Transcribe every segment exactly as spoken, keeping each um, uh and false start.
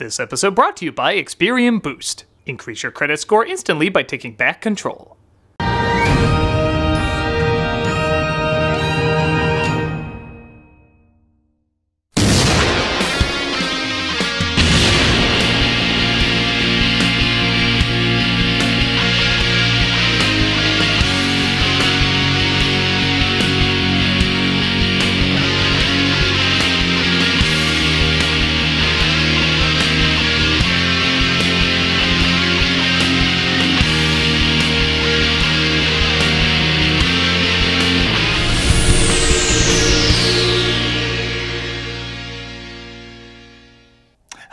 This episode brought to you by Experian Boost. Increase your credit score instantly by taking back control.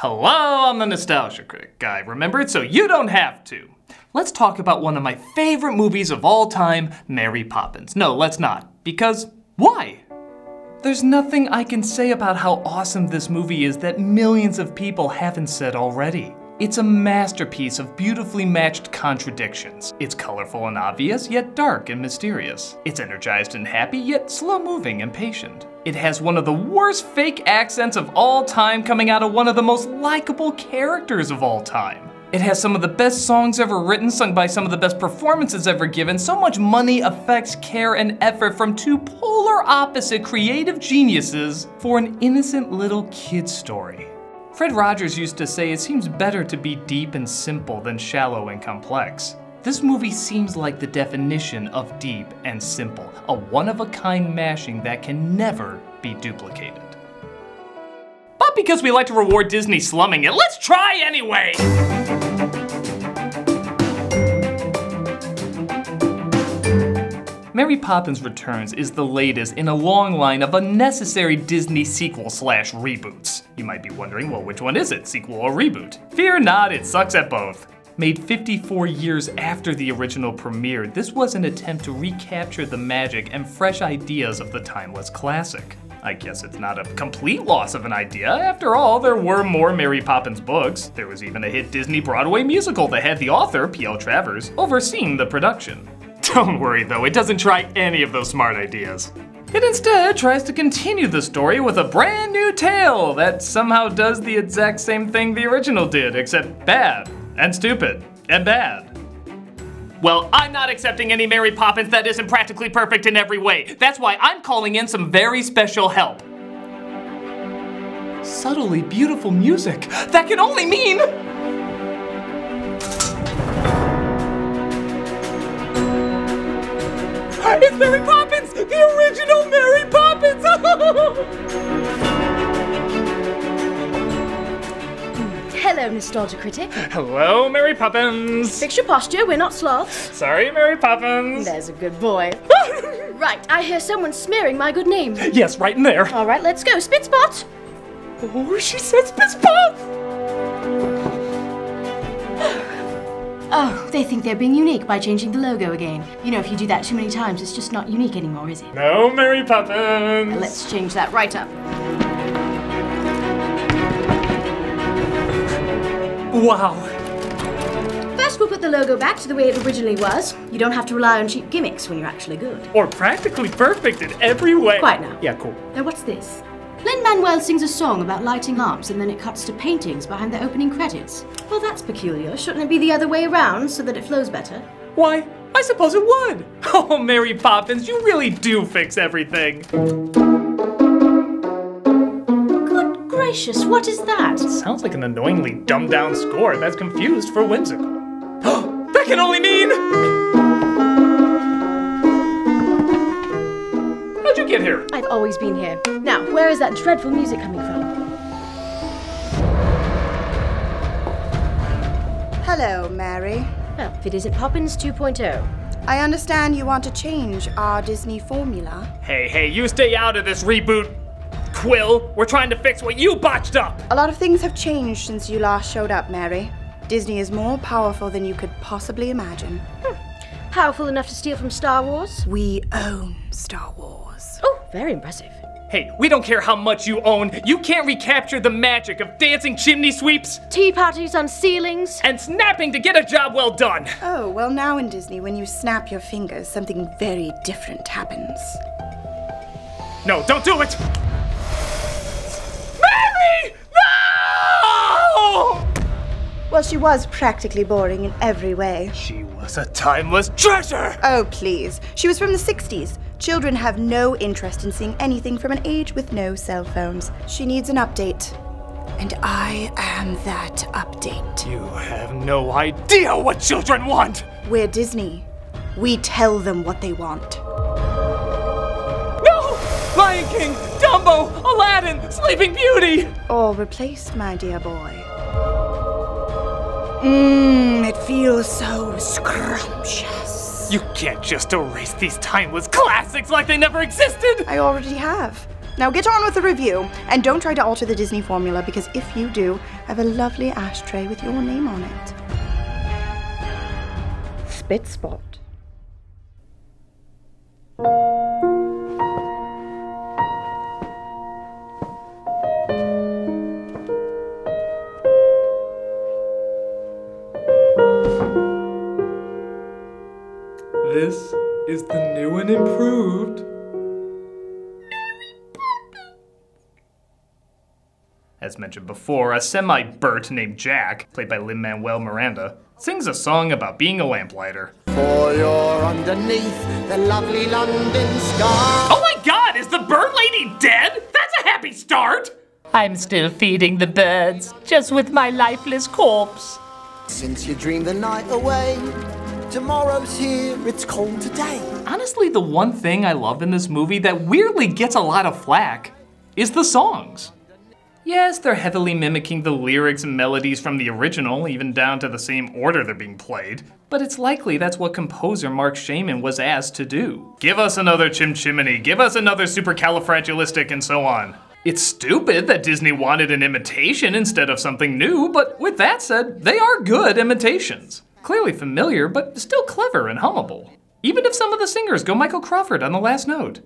Hello, I'm the Nostalgia Critic guy. Remember it so you don't have to. Let's talk about one of my favorite movies of all time, Mary Poppins. No, let's not. Because why? There's nothing I can say about how awesome this movie is that millions of people haven't said already. It's a masterpiece of beautifully matched contradictions. It's colorful and obvious, yet dark and mysterious. It's energized and happy, yet slow-moving and patient. It has one of the worst fake accents of all time coming out of one of the most likable characters of all time. It has some of the best songs ever written, sung by some of the best performances ever given, so much money, effects, care, and effort from two polar opposite creative geniuses for an innocent little kid's story. Fred Rogers used to say it seems better to be deep and simple than shallow and complex. This movie seems like the definition of deep and simple, a one-of-a-kind mashing that can never be duplicated. But because we like to reward Disney slumming it, let's try anyway! Mary Poppins Returns is the latest in a long line of unnecessary Disney sequel slash reboots. You might be wondering, well, which one is it, sequel or reboot? Fear not, it sucks at both. Made fifty-four years after the original premiere, this was an attempt to recapture the magic and fresh ideas of the timeless classic. I guess it's not a complete loss of an idea. After all, there were more Mary Poppins books. There was even a hit Disney Broadway musical that had the author, P L Travers, overseeing the production. Don't worry though, it doesn't try any of those smart ideas. It instead tries to continue the story with a brand new tale that somehow does the exact same thing the original did, except bad, and stupid, and bad. Well, I'm not accepting any Mary Poppins that isn't practically perfect in every way. That's why I'm calling in some very special help. Subtly beautiful music. That can only mean... It's Mary Poppins! The original Mary Poppins! Hello, Nostalgia Critic. Hello, Mary Poppins. Fix your posture, we're not sloths. Sorry, Mary Poppins. There's a good boy. Right, I hear someone smearing my good name. Yes, right in there. All right, let's go. Spitspot! Oh, she said Spitspot! Oh, they think they're being unique by changing the logo again. You know, if you do that too many times, it's just not unique anymore, is it? No, Mary Poppins! Now let's change that right up. Wow. First, we'll put the logo back to the way it originally was. You don't have to rely on cheap gimmicks when you're actually good. Or practically perfect in every way. Quiet now. Yeah, cool. Now, what's this? Lin-Manuel sings a song about lighting lamps, and then it cuts to paintings behind the opening credits. Well, that's peculiar. Shouldn't it be the other way around so that it flows better? Why, I suppose it would. Oh, Mary Poppins, you really do fix everything. Good gracious, what is that? It sounds like an annoyingly dumbed-down score that's confused for whimsical. That can only mean... How'd you get here? I've always been here. Now, where is that dreadful music coming from? Hello, Mary. Well, if it isn't Poppins two point oh. I understand you want to change our Disney formula. Hey, hey, you stay out of this reboot, Quill. We're trying to fix what you botched up. A lot of things have changed since you last showed up, Mary. Disney is more powerful than you could possibly imagine. Hmm. Powerful enough to steal from Star Wars? We own Star Wars. Oh, very impressive. Hey, we don't care how much you own. You can't recapture the magic of dancing chimney sweeps, tea parties on ceilings, and snapping to get a job well done. Oh, well now in Disney, when you snap your fingers, something very different happens. No, don't do it! Mary! No! Oh! Well, she was practically boring in every way. She was a timeless treasure! Oh, please. She was from the sixties. Children have no interest in seeing anything from an age with no cell phones. She needs an update. And I am that update. You have no idea what children want! We're Disney. We tell them what they want. No! Lion King, Dumbo, Aladdin, Sleeping Beauty! All replaced, my dear boy. Mmm, it feels so scrumptious. You can't just erase these timeless classics like they never existed! I already have. Now get on with the review, and don't try to alter the Disney formula, because if you do, I have a lovely ashtray with your name on it. Spit spot. This is the new and improved As mentioned before, a semi-bert named Jack, played by Lin-Manuel Miranda, sings a song about being a lamplighter. For you're underneath the lovely London sky. Oh my god, is the bird lady dead? That's a happy start! I'm still feeding the birds, just with my lifeless corpse. Since you dreamed the night away, tomorrow's here, it's cold today. Honestly, the one thing I love in this movie that weirdly gets a lot of flack is the songs. Yes, they're heavily mimicking the lyrics and melodies from the original, even down to the same order they're being played. But it's likely that's what composer Mark Shaiman was asked to do. Give us another Chim Chiminy, give us another Supercalifragilistic, and so on. It's stupid that Disney wanted an imitation instead of something new, but with that said, they are good imitations. Clearly familiar, but still clever and hummable. Even if some of the singers go Michael Crawford on the last note.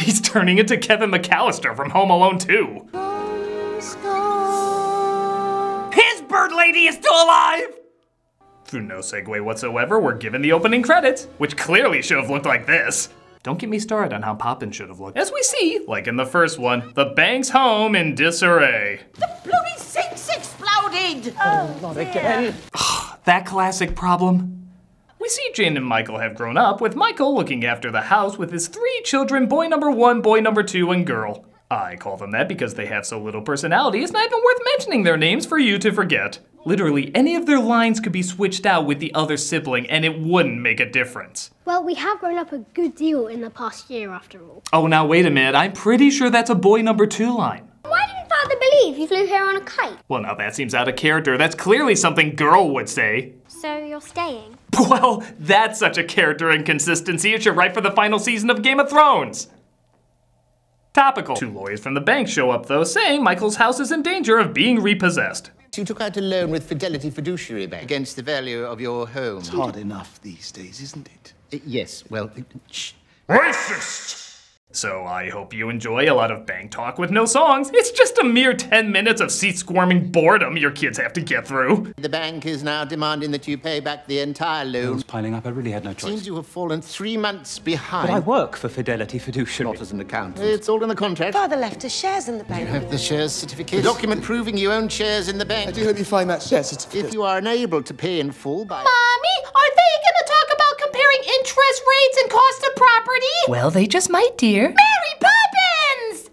He's turning into Kevin McCallister from Home Alone two. His bird lady is still alive! Through no segue whatsoever, we're given the opening credits, which clearly should have looked like this. Don't get me started on how Poppins should have looked. As we see, like in the first one, the bank's home in disarray. The bloody sink's exploded! Oh, not again. That classic problem. We see Jane and Michael have grown up, with Michael looking after the house with his three children, boy number one, boy number two, and girl. I call them that because they have so little personality, it's not even worth mentioning their names for you to forget. Literally, any of their lines could be switched out with the other sibling and it wouldn't make a difference. Well, we have grown up a good deal in the past year after all. Oh, now wait a minute, I'm pretty sure that's a boy number two line. Why didn't Father believe you flew here on a kite? Well, now that seems out of character. That's clearly something girl would say. So you're staying? Well, that's such a character inconsistency, it should write for the final season of Game of Thrones. Topical. Two lawyers from the bank show up though, saying Michael's house is in danger of being repossessed. You took out a loan with Fidelity Fiduciary Bank against the value of your home. It's hard enough these days, isn't it? Uh, yes, well, shh. Racist! So I hope you enjoy a lot of bank talk with no songs. It's just a mere ten minutes of seat-squirming boredom your kids have to get through. The bank is now demanding that you pay back the entire loan. Loans piling up, I really had no choice. Seems you have fallen three months behind. But I work for Fidelity Fiduciary. Not as an accountant. It's all in the contract. Father left his shares in the bank. You have the shares certificate. The document proving you own shares in the bank. I do hope you find that share certificate. If you are unable to pay in full by... Mommy, are they gonna talk about comparing interest rates and cost of property? Well, they just might, dear. Mary Poppins!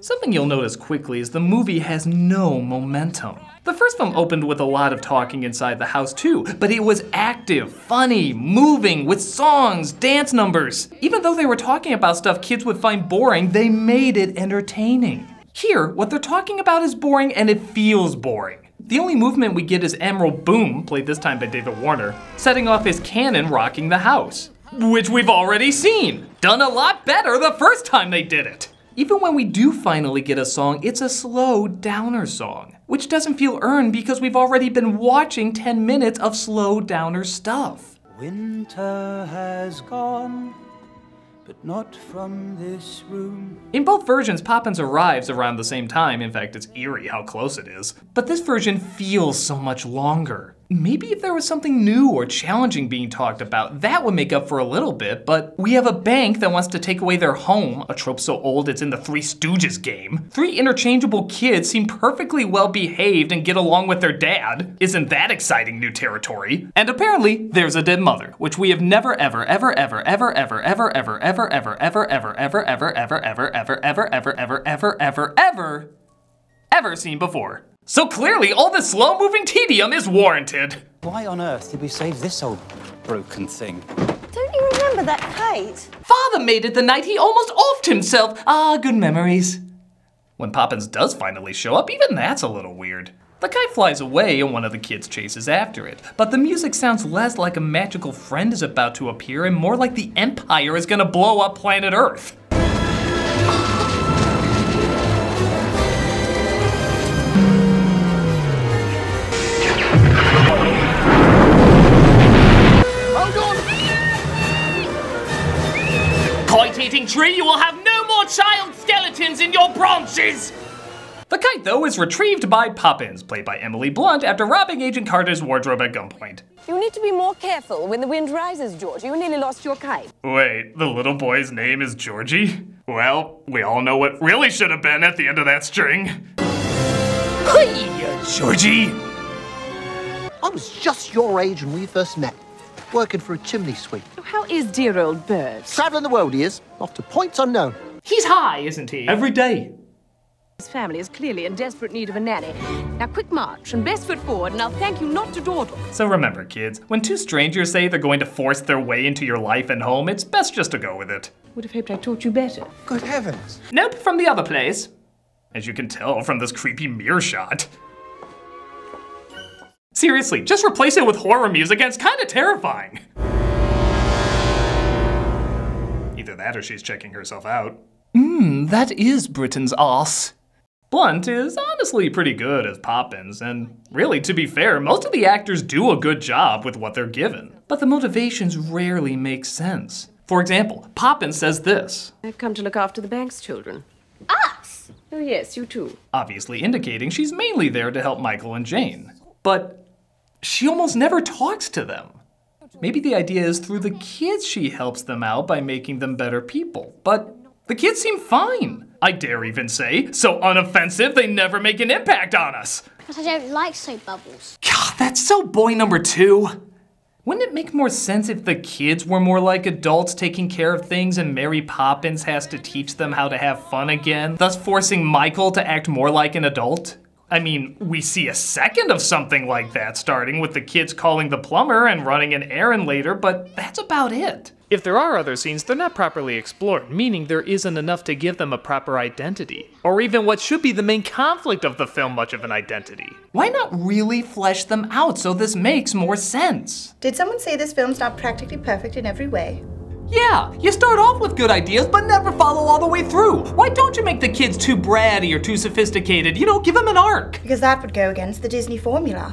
Something you'll notice quickly is the movie has no momentum. The first film opened with a lot of talking inside the house too, but it was active, funny, moving, with songs, dance numbers. Even though they were talking about stuff kids would find boring, they made it entertaining. Here, what they're talking about is boring and it feels boring. The only movement we get is Emerald Boom, played this time by David Warner, setting off his cannon rocking the house. Which we've already seen. Done a lot better the first time they did it. Even when we do finally get a song, it's a slow downer song, which doesn't feel earned because we've already been watching ten minutes of slow downer stuff. Winter has gone, but not from this room. In both versions, Poppins arrives around the same time. In fact, it's eerie how close it is. But this version feels so much longer. Maybe if there was something new or challenging being talked about, that would make up for a little bit, but we have a bank that wants to take away their home, a trope so old it's in the Three Stooges game. Three interchangeable kids seem perfectly well behaved and get along with their dad. Isn't that exciting new territory? And apparently, there's a dead mother, which we have never ever ever ever ever ever ever ever ever ever ever ever ever ever ever ever ever ever ever ever ever ever ever ever seen before. So clearly, all this slow-moving tedium is warranted. Why on earth did we save this old broken thing? Don't you remember that kite? Father made it the night he almost offed himself. Ah, good memories. When Poppins does finally show up, even that's a little weird. The kite flies away and one of the kids chases after it, but the music sounds less like a magical friend is about to appear and more like the Empire is gonna blow up planet Earth. Kite-eating tree, you will have no more child skeletons in your branches! The kite, though, is retrieved by Poppins, played by Emily Blunt, after robbing Agent Carter's wardrobe at gunpoint. You need to be more careful when the wind rises, George. You nearly lost your kite. Wait, the little boy's name is Georgie? Well, we all know what really should have been at the end of that string. Hiya, Georgie! I was just your age when we first met, working for a chimney sweep. How is dear old bird? Traveling the world he is, off to points unknown. He's high, isn't he? Every day. His family is clearly in desperate need of a nanny. Now quick march and best foot forward and I'll thank you not to dawdle. So remember kids, when two strangers say they're going to force their way into your life and home, it's best just to go with it. Would have hoped I taught you better. Good heavens. Nope, from the other place. As you can tell from this creepy mirror shot. Seriously, just replace it with horror music and it's kinda terrifying. Either that or she's checking herself out. Mmm, that is Britain's arse. Blunt is honestly pretty good as Poppins, and really, to be fair, most of the actors do a good job with what they're given. But the motivations rarely make sense. For example, Poppins says this. I've come to look after the bank's children. Us? Oh yes, you too. Obviously indicating she's mainly there to help Michael and Jane. But she almost never talks to them. Maybe the idea is through the kids she helps them out by making them better people, but the kids seem fine. I dare even say, so unoffensive they never make an impact on us. But I don't like soap bubbles. God, that's so boy number two. Wouldn't it make more sense if the kids were more like adults taking care of things and Mary Poppins has to teach them how to have fun again, thus forcing Michael to act more like an adult? I mean, we see a second of something like that, starting with the kids calling the plumber and running an errand later, but that's about it. If there are other scenes, they're not properly explored, meaning there isn't enough to give them a proper identity, or even what should be the main conflict of the film much of an identity. Why not really flesh them out so this makes more sense? Did someone say this film's not practically perfect in every way? Yeah, you start off with good ideas, but never follow all the way through. Why don't you make the kids too bratty or too sophisticated? You know, give them an arc. Because that would go against the Disney formula.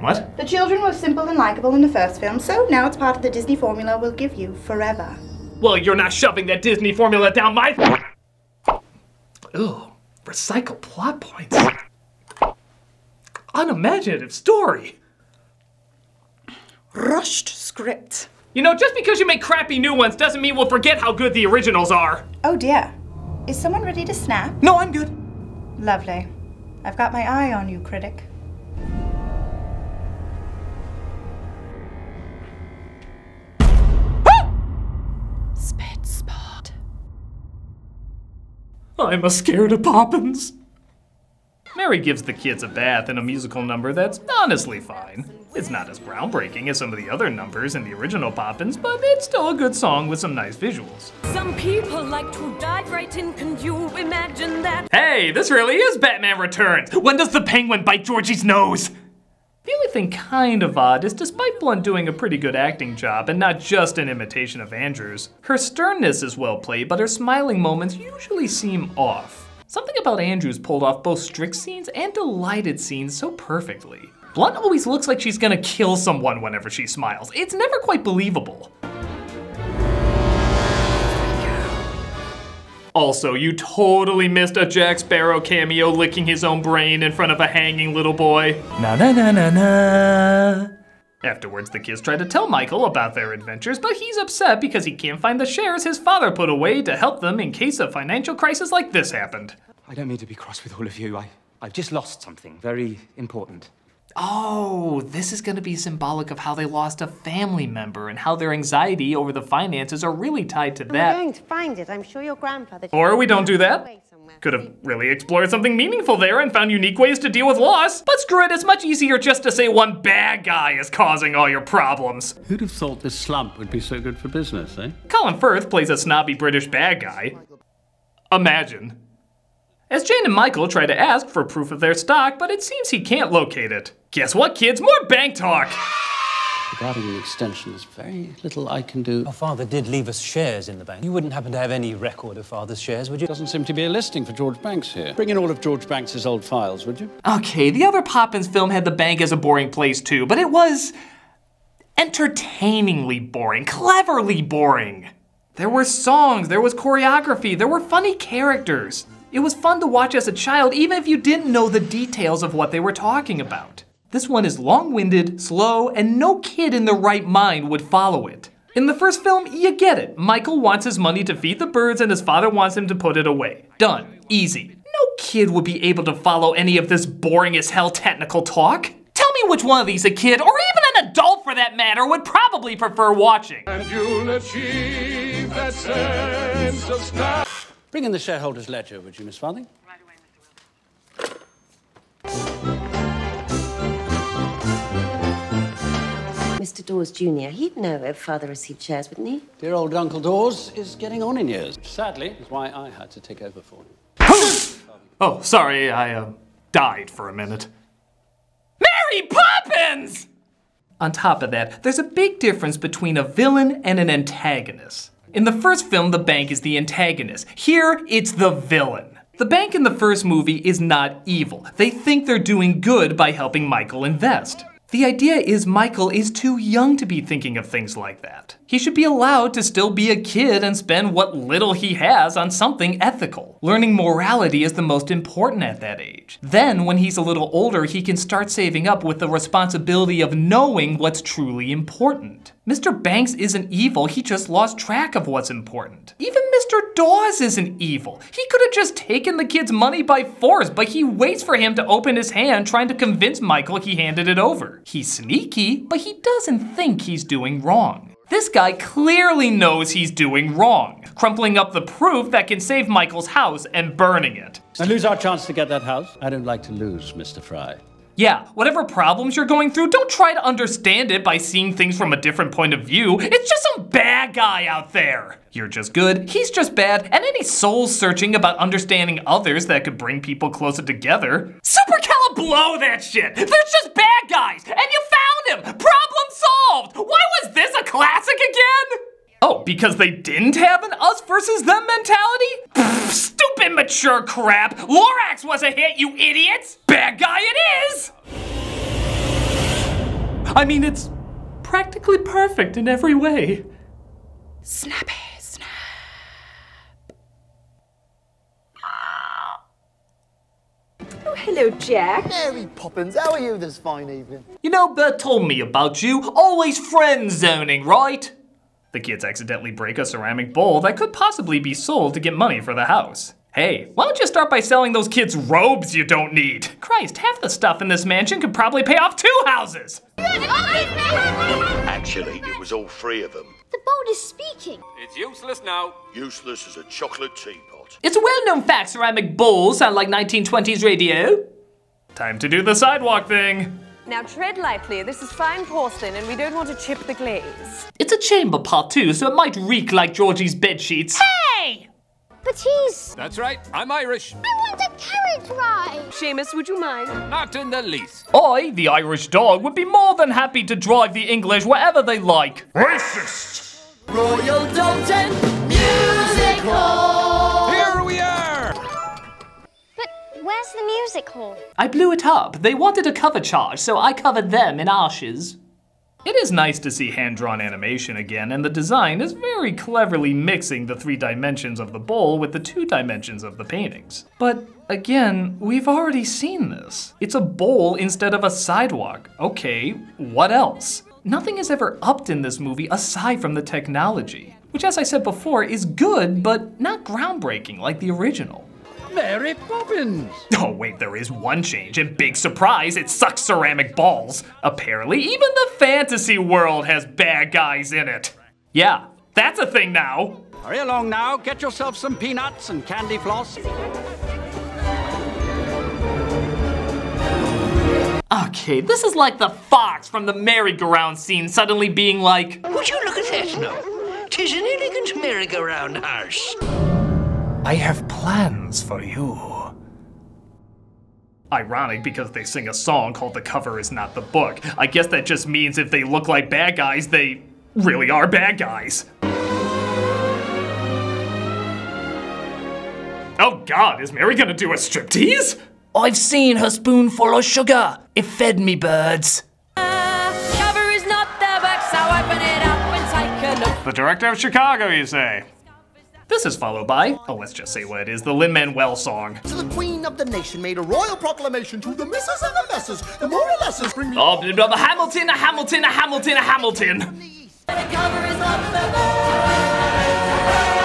What? The children were simple and likable in the first film, so now it's part of the Disney formula we'll give you forever. Well, you're not shoving that Disney formula down my th- Ooh, recycle plot points. Unimaginative story. Rushed script. You know, just because you make crappy new ones doesn't mean we'll forget how good the originals are. Oh dear. Is someone ready to snap? No, I'm good. Lovely. I've got my eye on you, critic. Spit spot. I'm a scared of Poppins. Mary gives the kids a bath in a musical number that's honestly fine. It's not as groundbreaking as some of the other numbers in the original Poppins, but it's still a good song with some nice visuals. Some people like to dive right in, can you imagine that? Hey, this really is Batman Returns! When does the penguin bite Georgie's nose? The only thing kind of odd is despite Blunt doing a pretty good acting job and not just an imitation of Andrews, her sternness is well played, but her smiling moments usually seem off. Something about Andrews pulled off both strict scenes and delighted scenes so perfectly. Blunt always looks like she's gonna kill someone whenever she smiles. It's never quite believable. Also, you totally missed a Jack Sparrow cameo licking his own brain in front of a hanging little boy. Na na na na na. Afterwards, the kids try to tell Michael about their adventures, but he's upset because he can't find the shares his father put away to help them in case a financial crisis like this happened. I don't mean to be cross with all of you. I, I've just lost something very important. Oh, this is going to be symbolic of how they lost a family member and how their anxiety over the finances are really tied to that. I'm going to find it. I'm sure your grandfather... Or we don't do that. Could have really explored something meaningful there and found unique ways to deal with loss. But screw it, it's much easier just to say one bad guy is causing all your problems. Who'd have thought this slump would be so good for business, eh? Colin Firth plays a snobby British bad guy. Imagine. As Jane and Michael try to ask for proof of their stock, but it seems he can't locate it. Guess what, kids? More bank talk! Regarding the extension, there's very little I can do. Our father did leave us shares in the bank. You wouldn't happen to have any record of father's shares, would you? Doesn't seem to be a listing for George Banks here. Bring in all of George Banks's old files, would you? Okay, the other Poppins film had the bank as a boring place too, but it was entertainingly boring, cleverly boring. There were songs, there was choreography, there were funny characters. It was fun to watch as a child, even if you didn't know the details of what they were talking about. This one is long-winded, slow, and no kid in their right mind would follow it. In the first film, you get it. Michael wants his money to feed the birds and his father wants him to put it away. Done. Easy. No kid would be able to follow any of this boring as hell technical talk. Tell me which one of these a kid, or even an adult for that matter, would probably prefer watching. And you'll achieve that sense of style. Bring in the shareholders' ledger, would you, Miss Farthing? Right away, Mister Wilson. Mister Dawes Junior, he'd know if Father received shares, wouldn't he? Dear old Uncle Dawes is getting on in years, which sadly is why I had to take over for him. Oh, sorry, I, uh, died for a minute. Mary Poppins! On top of that, there's a big difference between a villain and an antagonist. In the first film, the bank is the antagonist. Here, it's the villain. The bank in the first movie is not evil. They think they're doing good by helping Michael invest. The idea is Michael is too young to be thinking of things like that. He should be allowed to still be a kid and spend what little he has on something ethical. Learning morality is the most important at that age. Then, when he's a little older, he can start saving up with the responsibility of knowing what's truly important. Mister Banks isn't evil, he just lost track of what's important. Even Mister Dawes isn't evil. He could have just taken the kid's money by force, but he waits for him to open his hand, trying to convince Michael he handed it over. He's sneaky, but he doesn't think he's doing wrong. This guy clearly knows he's doing wrong, crumpling up the proof that can save Michael's house and burning it. And lose our chance to get that house? I don't like to lose, Mister Fry. Yeah, whatever problems you're going through, don't try to understand it by seeing things from a different point of view. It's just some bad guy out there. You're just good, he's just bad, and any soul searching about understanding others that could bring people closer together. Supercaliblow that shit! There's just bad guys, and you found him! Problem solved! Why was this a classic again? Oh, because they didn't have an us versus them mentality? Pfft, stupid mature crap! Lorax was a hit, you idiots! Bad guy it is! I mean, it's practically perfect in every way. Snappy, snap. Oh, hello, Jack. Mary Poppins, how are you this fine evening? You know, Bert told me about you. Always friend zoning, right? The kids accidentally break a ceramic bowl that could possibly be sold to get money for the house. Hey, why don't you start by selling those kids robes you don't need? Christ, half the stuff in this mansion could probably pay off two houses! Actually, it was all three of them. The bowl is speaking. It's useless now. Useless as a chocolate teapot. It's a well-known fact ceramic bowls sound like nineteen twenties radio. Time to do the sidewalk thing. Now tread lightly, this is fine porcelain and we don't want to chip the glaze. It's a chamber pot too, so it might reek like Georgie's bedsheets. Hey! But he's... That's right, I'm Irish. I want a carriage ride. Seamus, would you mind? Not in the least. I, the Irish dog, would be more than happy to drive the English wherever they like. Racist! Royal Dalton Music Hall! Here we are! Where's the music hall? I blew it up. They wanted a cover charge, so I covered them in ashes. It is nice to see hand-drawn animation again, and the design is very cleverly mixing the three dimensions of the bowl with the two dimensions of the paintings. But again, we've already seen this. It's a bowl instead of a sidewalk. Okay, what else? Nothing is ever upped in this movie aside from the technology, which, as I said before, is good but not groundbreaking like the original. Mary Poppins! Oh wait, there is one change, and big surprise, it sucks ceramic balls. Apparently, even the fantasy world has bad guys in it. Yeah, that's a thing now. Hurry along now, get yourself some peanuts and candy floss. Okay, this is like the fox from the merry-go-round scene suddenly being like, would you look at that now? Tis an elegant merry-go-round house. I have plans for you. Ironic because they sing a song called The Cover Is Not the Book. I guess that just means if they look like bad guys, they really are bad guys. Oh God, is Mary gonna do a striptease? I've seen her spoonful of sugar. It fed me birds. Cover is not their work, so open it up and take a look. The director of Chicago, you say? This is followed by, oh, let's just say what it is, the Lin-Manuel song. So the queen of the nation made a royal proclamation to the missus and the messes, the more or lesses bring me... Oh, brother, Hamilton, a Hamilton, a Hamilton, a Hamilton.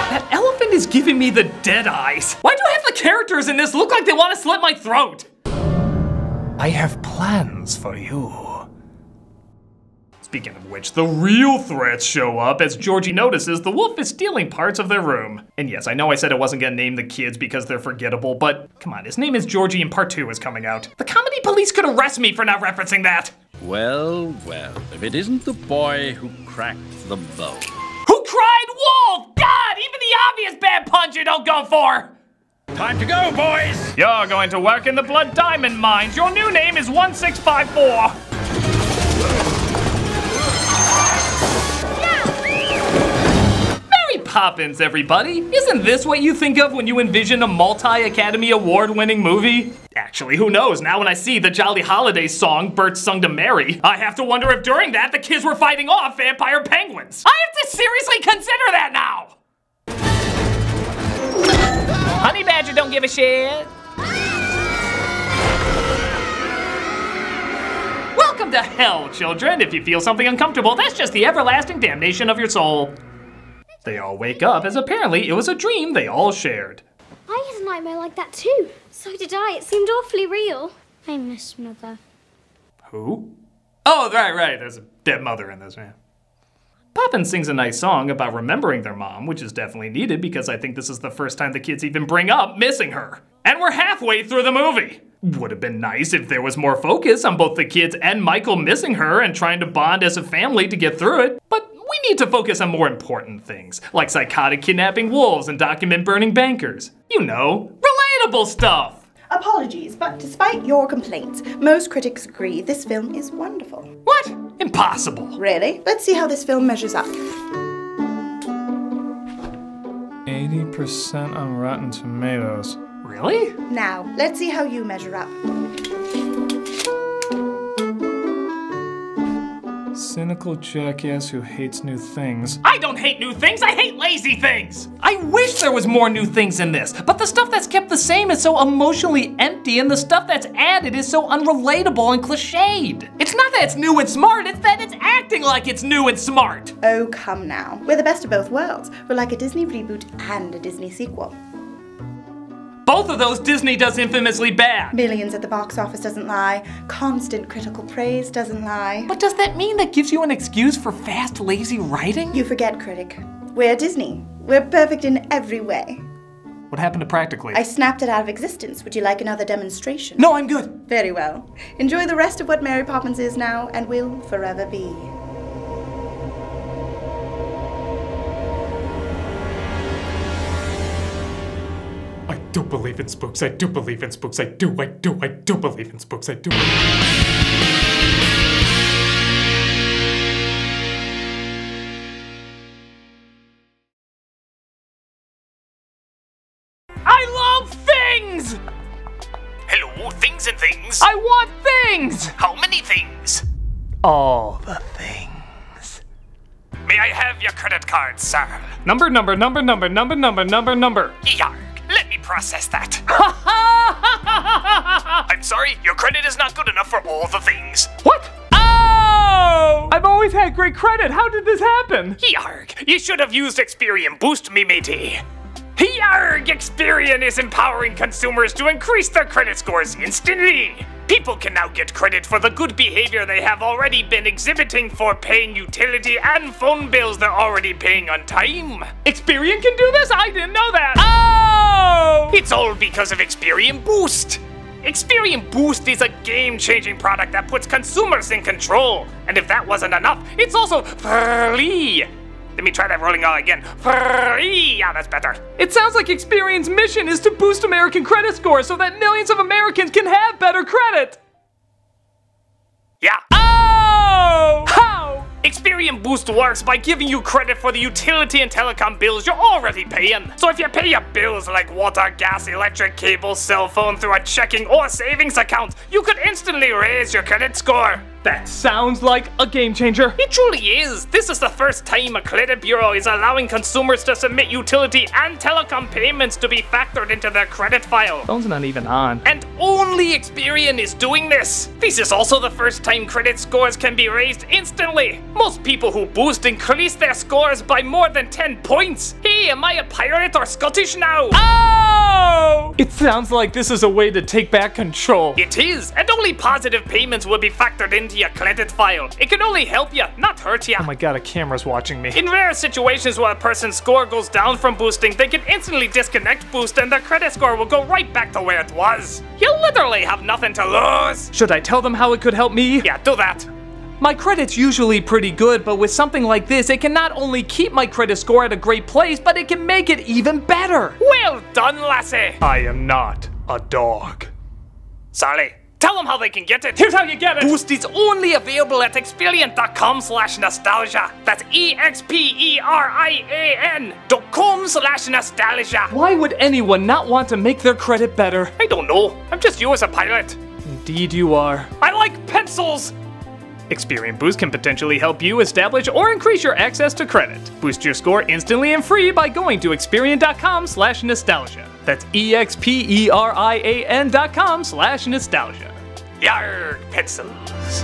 That elephant is giving me the dead eyes. Why do half the characters in this look like they want to slit my throat? I have plans for you. Speaking of which, the real threats show up as Georgie notices the wolf is stealing parts of their room. And yes, I know I said I wasn't gonna name the kids because they're forgettable, but come on, his name is Georgie and part two is coming out. The comedy police could arrest me for not referencing that. Well, well, if it isn't the boy who cracked the bone. Who cried wolf? God, even the obvious bad punch you don't go for. Time to go, boys. You're going to work in the blood diamond mines. Your new name is one six five four. Poppins, everybody. Isn't this what you think of when you envision a multi-Academy Award-winning movie? Actually, who knows? Now when I see the Jolly Holiday song Bert sung to Mary, I have to wonder if during that the kids were fighting off vampire penguins. I have to seriously consider that now! Honey Badger don't give a shit. Welcome to hell, children. If you feel something uncomfortable, that's just the everlasting damnation of your soul. They all wake up as apparently it was a dream they all shared. I had a nightmare like that too. So did I. It seemed awfully real. I miss Mother. Who? Oh, right, right. There's a dead mother in this, man. Poppins sings a nice song about remembering their mom, which is definitely needed because I think this is the first time the kids even bring up missing her. And we're halfway through the movie. Would have been nice if there was more focus on both the kids and Michael missing her and trying to bond as a family to get through it, but we need to focus on more important things, like psychotic kidnapping wolves and document-burning bankers. You know, relatable stuff! Apologies, but despite your complaints, most critics agree this film is wonderful. What? Impossible! Really? Let's see how this film measures up. eighty percent on Rotten Tomatoes. Really? Now, let's see how you measure up. Cynical jackass who hates new things. I don't hate new things, I hate lazy things! I wish there was more new things in this, but the stuff that's kept the same is so emotionally empty and the stuff that's added is so unrelatable and cliched. It's not that it's new and smart, it's that it's acting like it's new and smart! Oh, come now. We're the best of both worlds. We're like a Disney reboot and a Disney sequel. Both of those Disney does infamously bad. Millions at the box office doesn't lie. Constant critical praise doesn't lie. But does that mean that gives you an excuse for fast, lazy writing? You forget, critic. We're Disney. We're perfect in every way. What happened to practically? I snapped it out of existence. Would you like another demonstration? No, I'm good. Very well. Enjoy the rest of what Mary Poppins is now and will forever be. I do believe in spooks, I do believe in spooks, I do, I do, I do believe in spooks, I do. I love things! Hello, things and things. I want things! How many things? All the things. May I have your credit card, sir? Number, number, number, number, number, number, number, number. Yarg, let me process that. I'm sorry, your credit is not good enough for all the things. What? Oh! I've always had great credit. How did this happen? Yarg, you should have used Experian Boost, me matey. Yarg, Experian is empowering consumers to increase their credit scores instantly. People can now get credit for the good behavior they have already been exhibiting for paying utility and phone bills they're already paying on time. Experian can do this? I didn't know that. Oh! It's all because of Experian Boost. Experian Boost is a game-changing product that puts consumers in control. And if that wasn't enough, it's also free. Let me try that rolling all again. Yeah, that's better. It sounds like Experian's mission is to boost American credit scores so that millions of Americans can have better credit. Yeah. Oh! How? Experian Boost works by giving you credit for the utility and telecom bills you're already paying. So if you pay your bills like water, gas, electric, cable, cell phone through a checking or savings account, you could instantly raise your credit score. That sounds like a game changer. It truly is. This is the first time a credit bureau is allowing consumers to submit utility and telecom payments to be factored into their credit file. Phone's not even on. And only Experian is doing this. This is also the first time credit scores can be raised instantly. Most people who boost increase their scores by more than ten points. Hey, am I a pirate or Scottish now? Oh! It sounds like this is a way to take back control. It is, and only positive payments will be factored into your credit file. It can only help you, not hurt you. Oh my god, a camera's watching me. In rare situations where a person's score goes down from boosting, they can instantly disconnect Boost and their credit score will go right back to where it was. You literally have nothing to lose. Should I tell them how it could help me? Yeah, do that. My credit's usually pretty good, but with something like this, it can not only keep my credit score at a great place, but it can make it even better. Well done, lassie. I am not a dog. Sorry. Tell them how they can get it. Here's how you get it. Boost is only available at Experian.com slash nostalgia. That's E X P E R I A N dot com slash nostalgia. Why would anyone not want to make their credit better? I don't know. I'm just you as a pirate. Indeed you are. I like pencils. Experian Boost can potentially help you establish or increase your access to credit. Boost your score instantly and free by going to Experian.com slash nostalgia. That's E X P E R I A N dot com slash nostalgia. Yarg, pencils.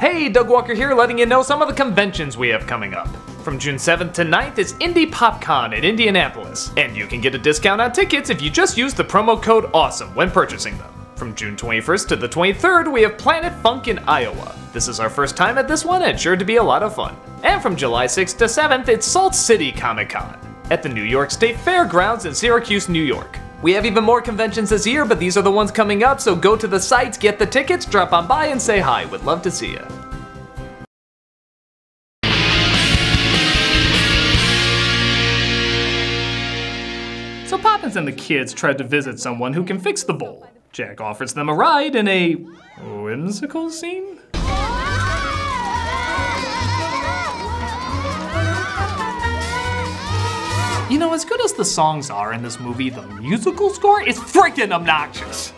Hey, Doug Walker here, letting you know some of the conventions we have coming up. From June seventh to ninth is Indie PopCon in Indianapolis, and you can get a discount on tickets if you just use the promo code AWESOME when purchasing them. From June twenty-first to the twenty-third, we have Planet Funk in Iowa. This is our first time at this one and sure to be a lot of fun. And from July sixth to seventh, it's Salt City Comic-Con at the New York State Fairgrounds in Syracuse, New York. We have even more conventions this year, but these are the ones coming up, so go to the sites, get the tickets, drop on by, and say hi. Would love to see you. So Poppins and the kids tried to visit someone who can fix the bowl. Jack offers them a ride in a whimsical scene? You know, as good as the songs are in this movie, the musical score is freaking obnoxious.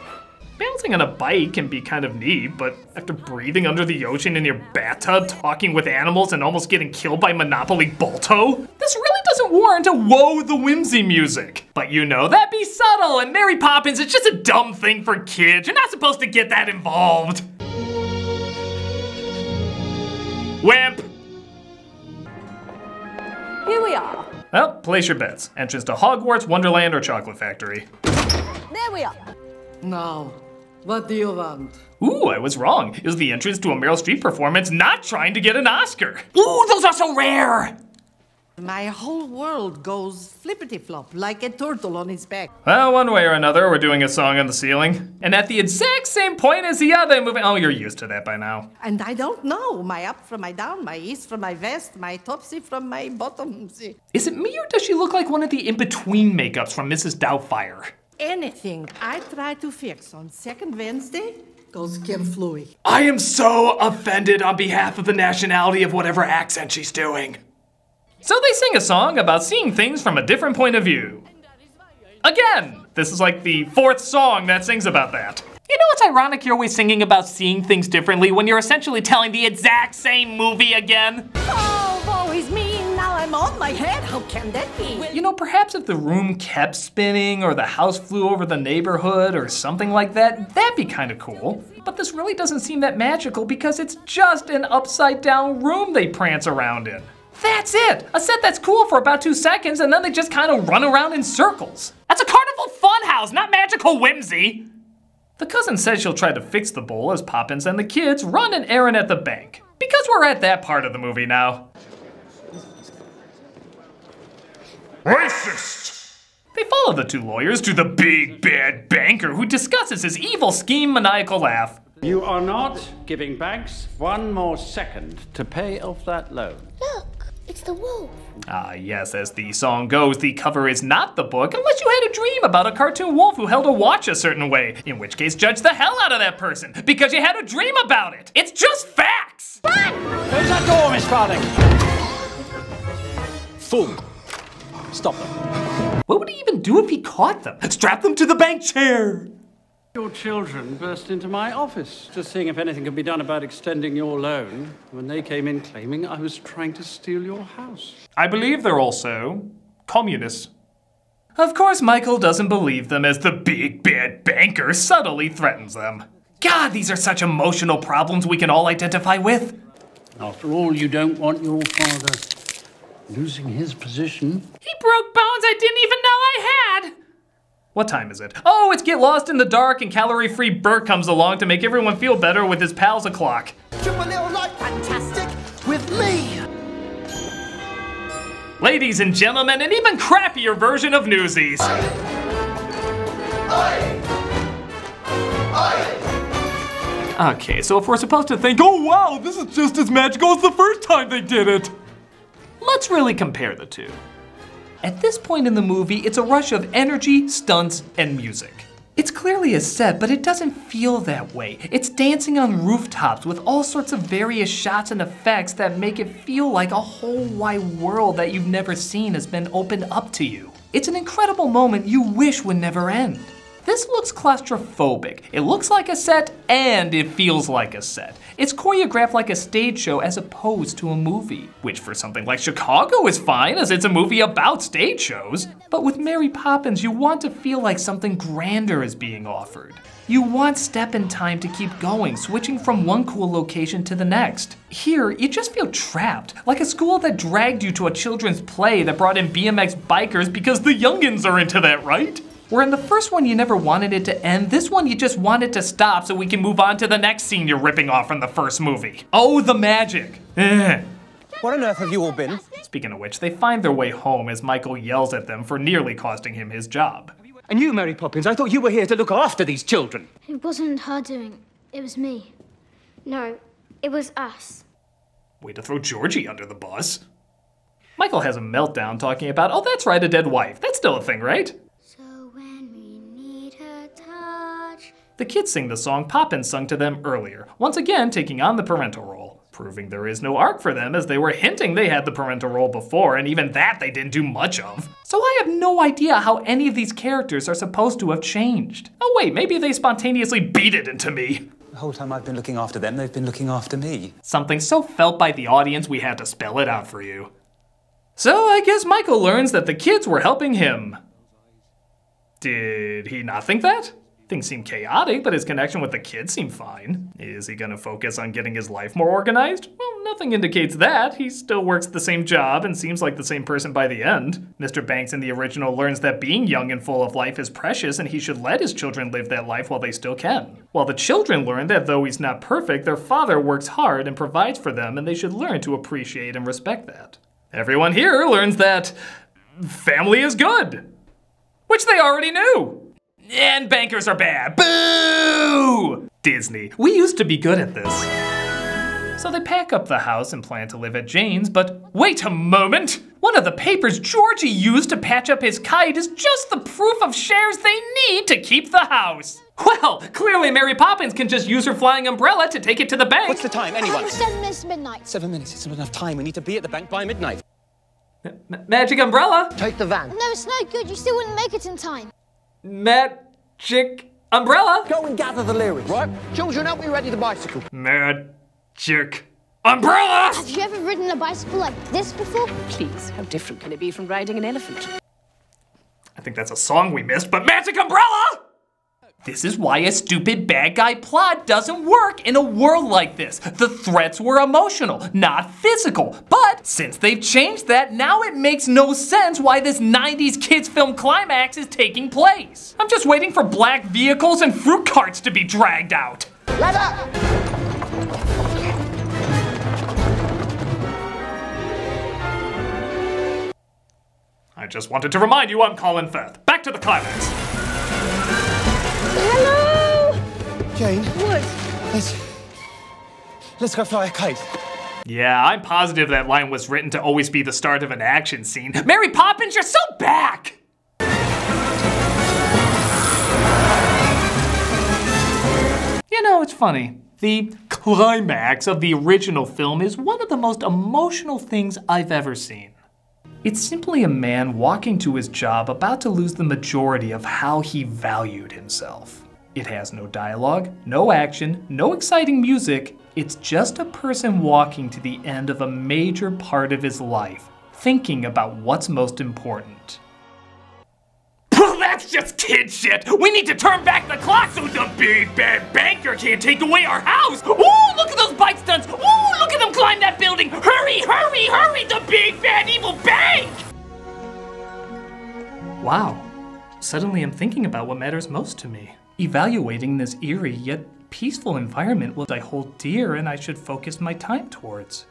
Bouncing on a bike can be kind of neat, but after breathing under the ocean in your bathtub, talking with animals, and almost getting killed by Monopoly Balto, this really doesn't warrant a whoa the whimsy music. But you know, that'd be subtle, and Mary Poppins is just a dumb thing for kids. You're not supposed to get that involved. Wimp. Here we are. Well, place your bets. Entrance to Hogwarts, Wonderland, or Chocolate Factory. There we are. Now, what do you want? Ooh, I was wrong. It was the entrance to a Meryl Streep performance not trying to get an Oscar. Ooh, those are so rare. My whole world goes flippity-flop like a turtle on his back. Well, one way or another, we're doing a song on the ceiling. And at the exact same point as the other movie. Oh, you're used to that by now. And I don't know. My up from my down, my east from my west, my topsy from my bottomsy. Is it me or does she look like one of the in-between makeups from Missus Doubtfire? Anything I try to fix on second Wednesday goes kerflooey. I am so offended on behalf of the nationality of whatever accent she's doing. So they sing a song about seeing things from a different point of view. Again, this is like the fourth song that sings about that. You know, it's ironic you're always singing about seeing things differently when you're essentially telling the exact same movie again. Oh, woe is me, now I'm on my head, how can that be? You know, perhaps if the room kept spinning, or the house flew over the neighborhood, or something like that, that'd be kind of cool. But this really doesn't seem that magical because it's just an upside-down room they prance around in. That's it! A set that's cool for about two seconds, and then they just kind of run around in circles. That's a carnival funhouse, not magical whimsy! The cousin says she'll try to fix the bowl as Poppins and the kids run an errand at the bank. Because we're at that part of the movie now. Racist! They follow the two lawyers to the big bad banker who discusses his evil scheme maniacal laugh. You are not giving banks one more second to pay off that loan. Look, it's the wolf. Ah, yes, as the song goes, the cover is not the book unless you had a dream about a cartoon wolf who held a watch a certain way, in which case judge the hell out of that person because you had a dream about it. It's just facts. Run! Close that door, Miss Farthing. Fool. Stop them. What would he even do if he caught them? Strap them to the bank chair. Your children burst into my office, just seeing if anything could be done about extending your loan, when they came in claiming I was trying to steal your house. I believe they're also communists. Of course, Michael doesn't believe them as the big bad banker subtly threatens them. God, these are such emotional problems we can all identify with. After all, you don't want your father losing his position. He broke bones I didn't even know I had! What time is it? Oh, it's Get Lost in the Dark, and calorie-free Bert comes along to make everyone feel better with his pals o'clock. Fantastic with me! Ladies and gentlemen, an even crappier version of Newsies. Aye. Aye. Aye. Okay, so if we're supposed to think, oh wow, this is just as magical as the first time they did it, let's really compare the two. At this point in the movie, it's a rush of energy, stunts, and music. It's clearly a set, but it doesn't feel that way. It's dancing on rooftops with all sorts of various shots and effects that make it feel like a whole wide world that you've never seen has been opened up to you. It's an incredible moment you wish would never end. This looks claustrophobic. It looks like a set, and it feels like a set. It's choreographed like a stage show as opposed to a movie, which for something like Chicago is fine as it's a movie about stage shows. But with Mary Poppins, you want to feel like something grander is being offered. You want step in time to keep going, switching from one cool location to the next. Here, you just feel trapped, like a school that dragged you to a children's play that brought in B M X bikers because the youngins are into that, right? Where in the first one you never wanted it to end, this one you just want it to stop so we can move on to the next scene you're ripping off from the first movie. Oh, the magic. What on earth have you all been? Speaking of which, they find their way home as Michael yells at them for nearly costing him his job. And you, Mary Poppins, I thought you were here to look after these children. It wasn't her doing, it was me. No, it was us. Way to throw Georgie under the bus. Michael has a meltdown talking about, oh, that's right, a dead wife. That's still a thing, right? The kids sing the song Poppins sung to them earlier, once again taking on the parental role, proving there is no arc for them as they were hinting they had the parental role before, and even that they didn't do much of. So I have no idea how any of these characters are supposed to have changed. Oh wait, maybe they spontaneously beat it into me. The whole time I've been looking after them, they've been looking after me. Something so felt by the audience we had to spell it out for you. So I guess Michael learns that the kids were helping him. Did he not think that? Things seem chaotic, but his connection with the kids seemed fine. Is he gonna focus on getting his life more organized? Well, nothing indicates that. He still works the same job and seems like the same person by the end. Mister Banks in the original learns that being young and full of life is precious and he should let his children live that life while they still can. While the children learn that though he's not perfect, their father works hard and provides for them, and they should learn to appreciate and respect that. Everyone here learns that family is good, which they already knew. And bankers are bad. Boo! Disney, we used to be good at this. So they pack up the house and plan to live at Jane's, but wait a moment! One of the papers Georgie used to patch up his kite is just the proof of shares they need to keep the house. Well, clearly Mary Poppins can just use her flying umbrella to take it to the bank. What's the time, anyone? Seven minutes midnight. Seven minutes, it's not enough time. We need to be at the bank by midnight. M- magic umbrella? Take the van. No, it's no good. You still wouldn't make it in time. Magic Umbrella! Go and gather the lyrics. Right? Children, help me ready the bicycle. Magic. Umbrella! Have you ever ridden a bicycle like this before? Please, how different can it be from riding an elephant? I think that's a song we missed, but Magic Umbrella! This is why a stupid bad guy plot doesn't work in a world like this. The threats were emotional, not physical. But since they've changed that, now it makes no sense why this nineties kids film climax is taking place. I'm just waiting for black vehicles and fruit carts to be dragged out. Let up! I just wanted to remind you I'm Colin Firth. Back to the climax. Hello! Jane. What? Let's, let's go fly a kite. Yeah, I'm positive that line was written to always be the start of an action scene. Mary Poppins, you're so back! You know, it's funny. The climax of the original film is one of the most emotional things I've ever seen. It's simply a man walking to his job about to lose the majority of how he valued himself. It has no dialogue, no action, no exciting music. It's just a person walking to the end of a major part of his life, thinking about what's most important. That's just kid shit! We need to turn back the clock so the big bad banker can't take away our house! Ooh, look at those bike stunts! Ooh, look at them climb that building! Hurry, hurry, hurry! The big bad evil bank! Wow. Suddenly I'm thinking about what matters most to me. Evaluating this eerie yet peaceful environment what I hold dear and I should focus my time towards.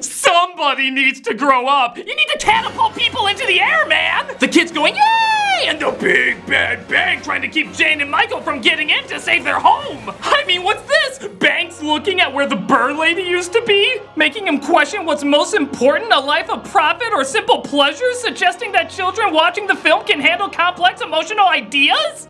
Somebody needs to grow up! You need to catapult people into the air, man! The kid's going, yay! And the big bad bank trying to keep Jane and Michael from getting in to save their home! I mean, what's this? Bank's looking at where the bird lady used to be? Making him question what's most important, a life of profit or simple pleasures? Suggesting that children watching the film can handle complex emotional ideas?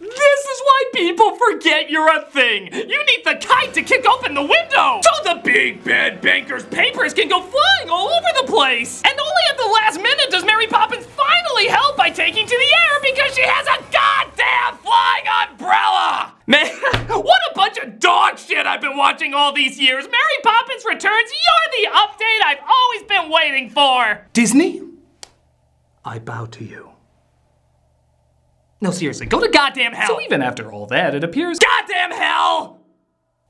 This is why people forget you're a thing! You need the kite to kick open the window! So the big bad banker's papers can go flying all over the place! And only at the last minute does Mary Poppins finally help by taking to the air because she has a goddamn flying umbrella! Man, what a bunch of dog shit I've been watching all these years! Mary Poppins Returns, you're the update I've always been waiting for! Disney, I bow to you. No, seriously, go to goddamn hell! So even after all that, it appears- Goddamn hell!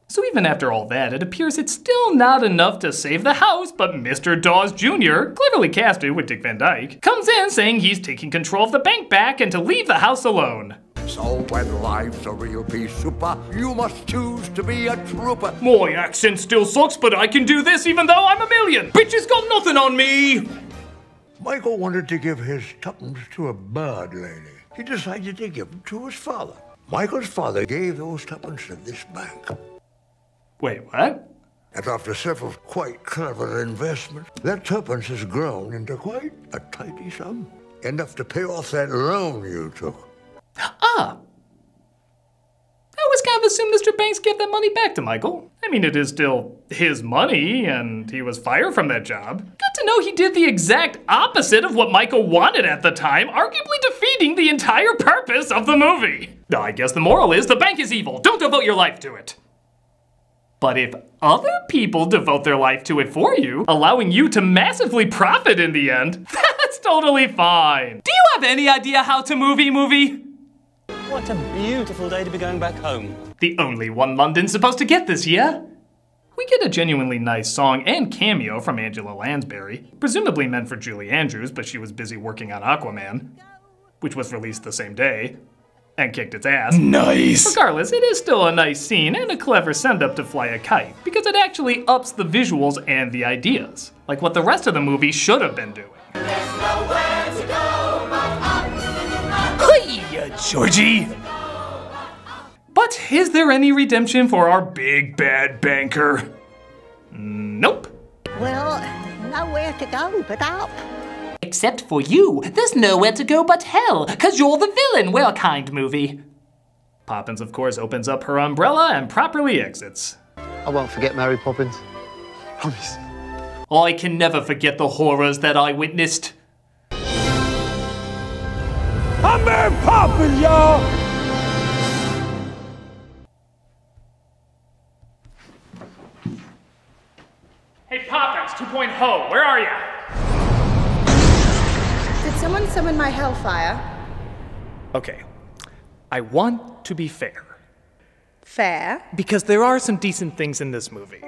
So even after all that, it appears it's still not enough to save the house, but Mister Dawes Junior, cleverly casted with Dick Van Dyke, comes in saying he's taking control of the bank back and to leave the house alone. So when life's a real piece super, you must choose to be a trooper. My accent still sucks, but I can do this even though I'm a million. Bitches got nothing on me! Michael wanted to give his tuppence to a bird lady. He decided to give them to his father. Michael's father gave those tuppence to this bank. Wait, what? And after several quite clever investments, that tuppence has grown into quite a tidy sum. Enough to pay off that loan you took. Ah! I always kind of assumed Mister Banks gave that money back to Michael. I mean, it is still his money, and he was fired from that job. Good to know he did the exact opposite of what Michael wanted at the time, arguably defeating the entire purpose of the movie. I guess the moral is the bank is evil. Don't devote your life to it. But if other people devote their life to it for you, allowing you to massively profit in the end, that's totally fine. Do you have any idea how to movie movie? What a beautiful day to be going back home. The only one London's supposed to get this year. We get a genuinely nice song and cameo from Angela Lansbury, presumably meant for Julie Andrews, but she was busy working on Aquaman, which was released the same day, and kicked its ass. Nice! Regardless, it is still a nice scene and a clever send-up to fly a kite, because it actually ups the visuals and the ideas, like what the rest of the movie should have been doing. There's nowhere to go but up. Hiya, Georgie! But is there any redemption for our big bad banker? Nope. Well, nowhere to go but up. Except for you, there's nowhere to go but hell, cause you're the villain, we're a kind movie. Poppins, of course, opens up her umbrella and properly exits. I won't forget Mary Poppins. Promise. I can never forget the horrors that I witnessed. I'm Mary Poppins, y'all! Hey, Poppins two point oh, where are you? Did someone summon my hellfire? Okay, I want to be fair. Fair? Because there are some decent things in this movie.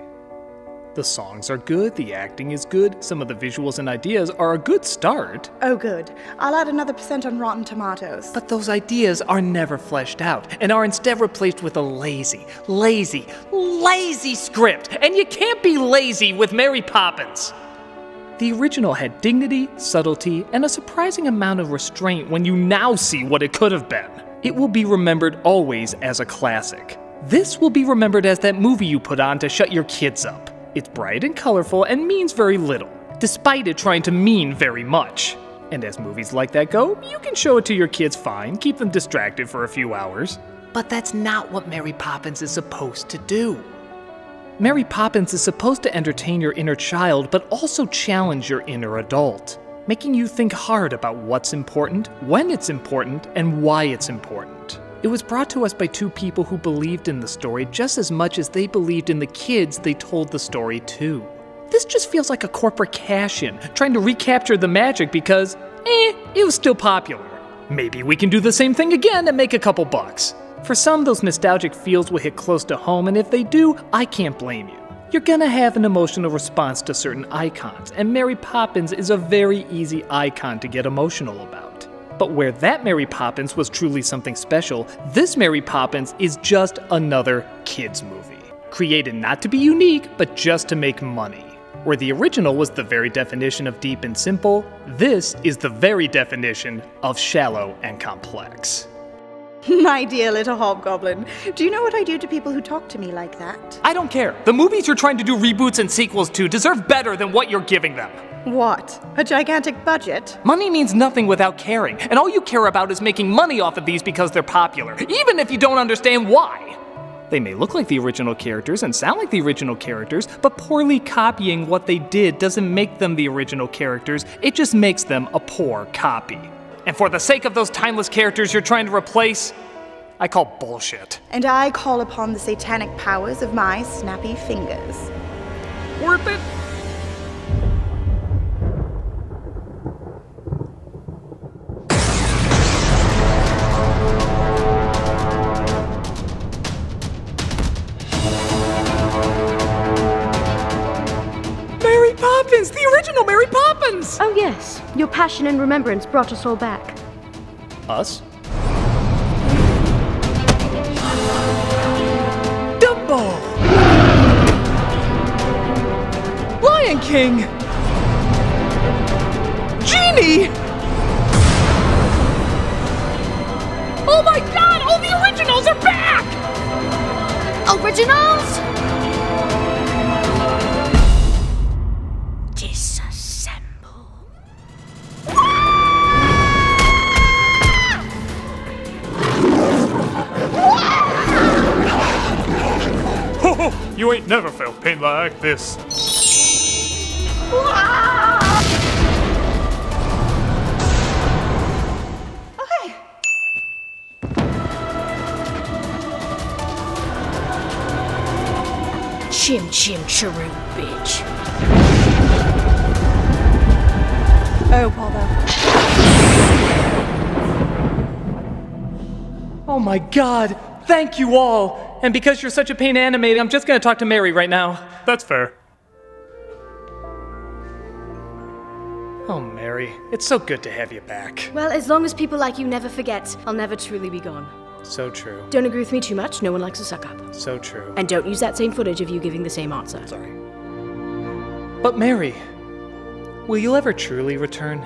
The songs are good, the acting is good, some of the visuals and ideas are a good start. Oh good. I'll add another percent on Rotten Tomatoes. But those ideas are never fleshed out and are instead replaced with a lazy, lazy, lazy script. And you can't be lazy with Mary Poppins. The original had dignity, subtlety, and a surprising amount of restraint when you now see what it could have been. It will be remembered always as a classic. This will be remembered as that movie you put on to shut your kids up. It's bright and colorful and means very little, despite it trying to mean very much. And as movies like that go, you can show it to your kids fine, keep them distracted for a few hours. But that's not what Mary Poppins is supposed to do. Mary Poppins is supposed to entertain your inner child, but also challenge your inner adult, making you think hard about what's important, when it's important, and why it's important. It was brought to us by two people who believed in the story just as much as they believed in the kids they told the story to. This just feels like a corporate cash-in, trying to recapture the magic because, eh, it was still popular. Maybe we can do the same thing again and make a couple bucks. For some, those nostalgic feels will hit close to home, and if they do, I can't blame you. You're gonna have an emotional response to certain icons, and Mary Poppins is a very easy icon to get emotional about. But where that Mary Poppins was truly something special, this Mary Poppins is just another kids movie. Created not to be unique, but just to make money. Where the original was the very definition of deep and simple, this is the very definition of shallow and complex. My dear little hobgoblin, do you know what I do to people who talk to me like that? I don't care. The movies you're trying to do reboots and sequels to deserve better than what you're giving them. What? A gigantic budget? Money means nothing without caring, and all you care about is making money off of these because they're popular, even if you don't understand why. They may look like the original characters and sound like the original characters, but poorly copying what they did doesn't make them the original characters, it just makes them a poor copy. And for the sake of those timeless characters you're trying to replace, I call bullshit. And I call upon the satanic powers of my snappy fingers. Worth it? The original Mary Poppins! Oh yes, your passion and remembrance brought us all back. Us? Dumbo! Lion King! Genie! Oh my god, all the originals are back! Originals? You ain't never felt pain like this. Okay. Chim chim chiroo, bitch. Oh, bother. Oh my god, thank you all. And because you're such a pain animated, I'm just gonna talk to Mary right now. That's fair. Oh, Mary, it's so good to have you back. Well, as long as people like you never forget, I'll never truly be gone. So true. Don't agree with me too much, no one likes a suck up. So true. And don't use that same footage of you giving the same answer. Sorry. But Mary, will you ever truly return?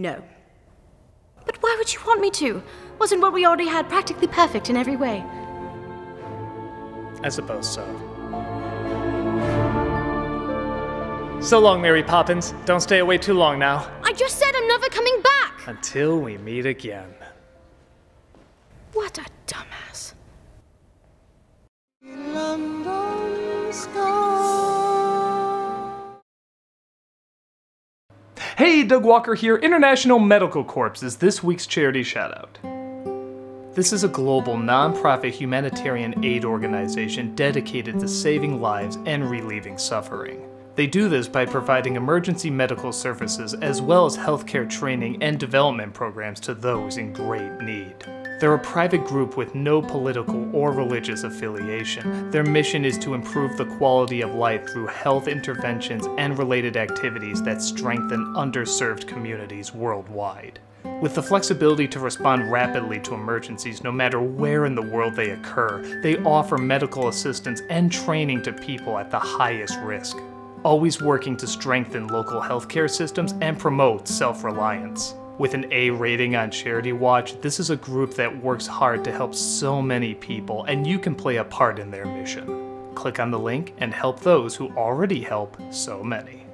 No. But why would you want me to? Wasn't what we already had practically perfect in every way? I suppose so. So long, Mary Poppins. Don't stay away too long now. I just said I'm never coming back! Until we meet again. What a dumbass. Hey, Doug Walker here. International Medical Corps is this week's charity shoutout. This is a global, nonprofit humanitarian aid organization dedicated to saving lives and relieving suffering. They do this by providing emergency medical services as well as healthcare training and development programs to those in great need. They're a private group with no political or religious affiliation. Their mission is to improve the quality of life through health interventions and related activities that strengthen underserved communities worldwide. With the flexibility to respond rapidly to emergencies no matter where in the world they occur, they offer medical assistance and training to people at the highest risk, always working to strengthen local healthcare systems and promote self-reliance. With an A rating on Charity Watch, this is a group that works hard to help so many people, and you can play a part in their mission. Click on the link and help those who already help so many.